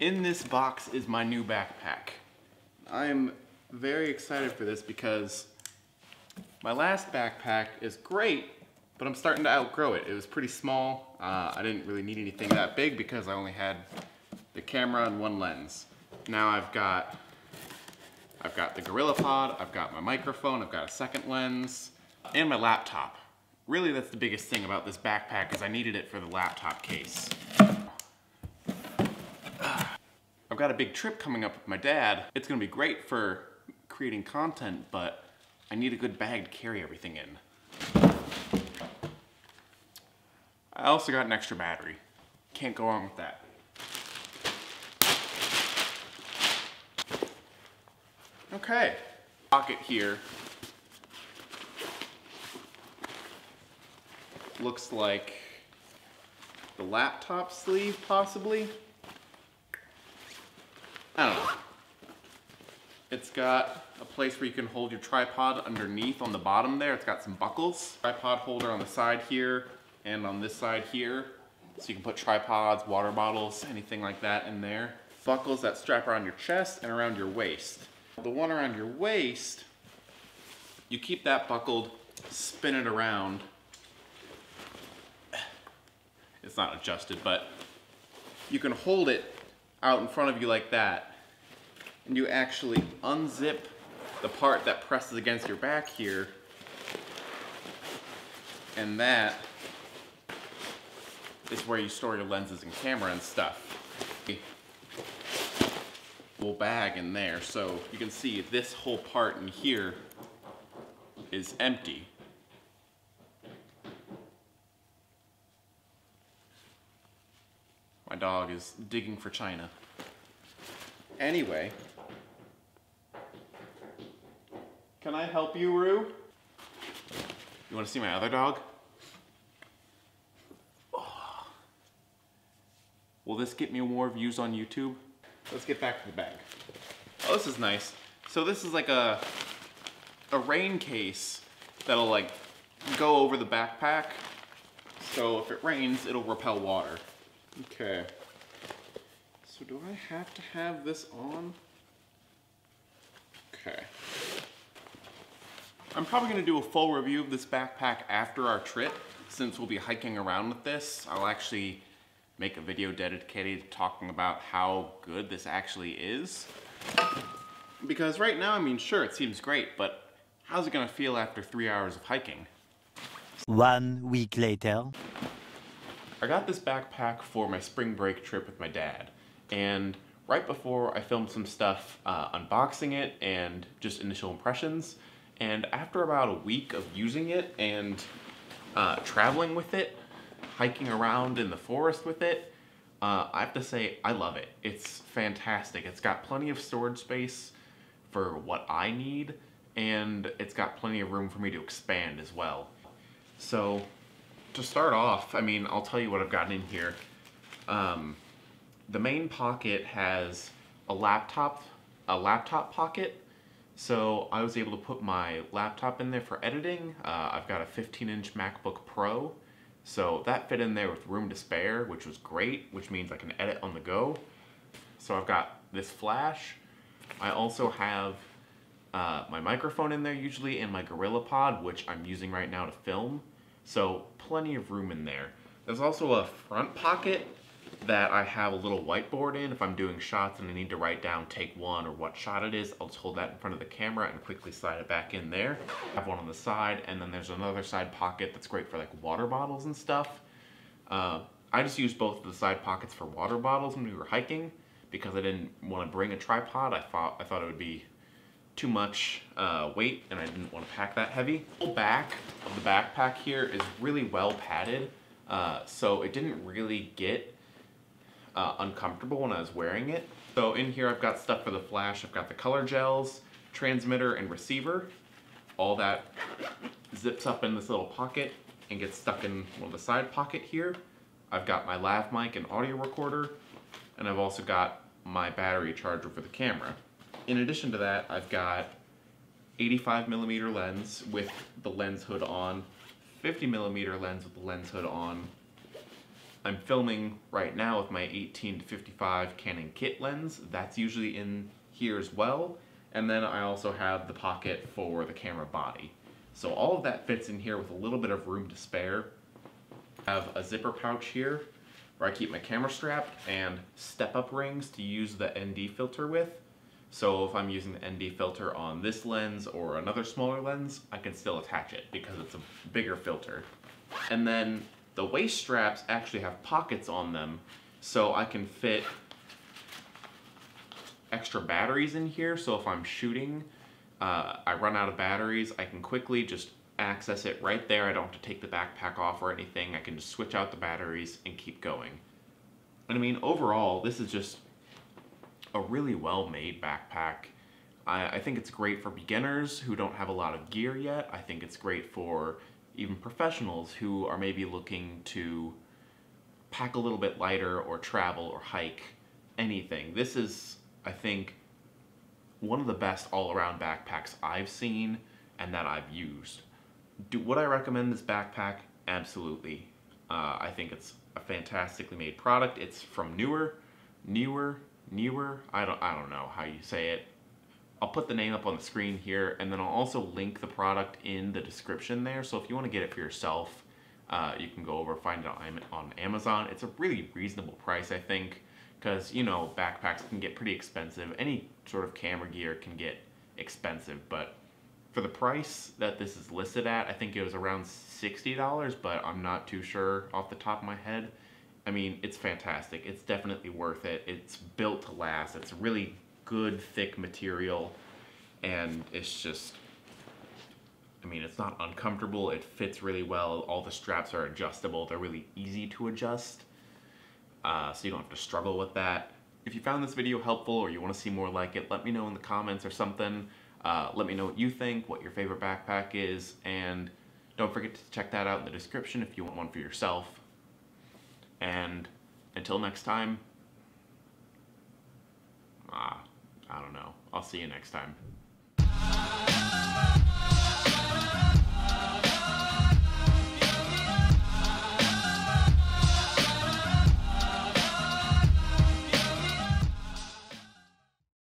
In this box is my new backpack. I'm very excited for this because my last backpack is great, but I'm starting to outgrow it. It was pretty small. I didn't really need anything that big because I only had the camera and one lens. Now I've got the GorillaPod, I've got my microphone, I've got a second lens, and my laptop. Really, that's the biggest thing about this backpack is I needed it for the laptop case. I've got a big trip coming up with my dad. It's gonna be great for creating content, but I need a good bag to carry everything in. I also got an extra battery. Can't go wrong with that. Okay, pocket here looks like the laptop sleeve, possibly. I don't know. It's got a place where you can hold your tripod underneath on the bottom there. It's got some buckles. Tripod holder on the side here and on this side here. So you can put tripods, water bottles, anything like that in there. Buckles that strap around your chest and around your waist. The one around your waist, you keep that buckled, spin it around. It's not adjusted, but you can hold it out in front of you like that, and you actually unzip the part that presses against your back here, and that is where you store your lenses and camera and stuff. Bag in there, so you can see this whole part in here is empty. My dog is digging for China. Anyway, can I help you, Rue? You want to see my other dog? Oh. Will this get me more views on YouTube? Let's get back to the bag. Oh, this is nice. So this is like a rain case that'll like go over the backpack. So if it rains, it'll repel water. Okay. So do I have to have this on? Okay. I'm probably gonna do a full review of this backpack after our trip, since we'll be hiking around with this. I'll actually make a video dedicated to talking about how good this actually is. Because right now, I mean, sure, it seems great, but how's it gonna feel after 3 hours of hiking? 1 week later. I got this backpack for my spring break trip with my dad. And right before I filmed some stuff unboxing it and just initial impressions. And after about a week of using it and traveling with it, hiking around in the forest with it, I have to say I love it. It's fantastic. It's got plenty of storage space for what I need, and it's got plenty of room for me to expand as well. So to start off, I mean, I'll tell you what I've gotten in here. The main pocket has a laptop pocket, so I was able to put my laptop in there for editing. I've got a 15-inch MacBook Pro. So that fit in there with room to spare, which was great, which means I can edit on the go. So I've got this flash. I also have my microphone in there usually and my GorillaPod, which I'm using right now to film. So plenty of room in there. There's also a front pocket that I have a little whiteboard in. If I'm doing shots and I need to write down take one or what shot it is, I'll just hold that in front of the camera and quickly slide it back in there. I have one on the side, and then there's another side pocket that's great for like water bottles and stuff. I just used both of the side pockets for water bottles when we were hiking because I didn't want to bring a tripod. I thought it would be too much weight, and I didn't want to pack that heavy. The whole back of the backpack here is really well padded, so it didn't really get uncomfortable when I was wearing it. So in here I've got stuff for the flash. I've got the color gels, transmitter, and receiver. All that zips up in this little pocket and gets stuck in one of the side pocket here. I've got my lav mic and audio recorder, and I've also got my battery charger for the camera. In addition to that, I've got 85mm lens with the lens hood on, 50mm lens with the lens hood on, I'm filming right now with my 18 to 55 Canon kit lens. That's usually in here as well. And then I also have the pocket for the camera body. So all of that fits in here with a little bit of room to spare. I have a zipper pouch here where I keep my camera strap and step-up rings to use the ND filter with. So if I'm using the ND filter on this lens or another smaller lens, I can still attach it because it's a bigger filter. And then the waist straps actually have pockets on them, so I can fit extra batteries in here. So if I'm shooting, I run out of batteries, I can quickly just access it right there. I don't have to take the backpack off or anything. I can just switch out the batteries and keep going. And I mean, overall, this is just a really well-made backpack. I think it's great for beginners who don't have a lot of gear yet. I think it's great for even professionals who are maybe looking to pack a little bit lighter or travel or hike, anything. This is, I think, one of the best all-around backpacks I've seen and that I've used. Would I recommend this backpack? Absolutely. I think it's a fantastically made product. It's from Neewer. I don't know how you say it. I'll put the name up on the screen here, and then I'll also link the product in the description there. So if you want to get it for yourself, you can go over, find it on Amazon. It's a really reasonable price, I think, because, you know, backpacks can get pretty expensive. Any sort of camera gear can get expensive, but for the price that this is listed at, I think it was around $60, but I'm not too sure off the top of my head. I mean, it's fantastic. It's definitely worth it. It's built to last. It's really good, thick material, and it's just, I mean, it's not uncomfortable. It fits really well. All the straps are adjustable. They're really easy to adjust, so you don't have to struggle with that. If you found this video helpful or you want to see more like it, let me know in the comments or something. Let me know what you think, what your favorite backpack is, and don't forget to check that out in the description if you want one for yourself. And until next time, I don't know. I'll see you next time.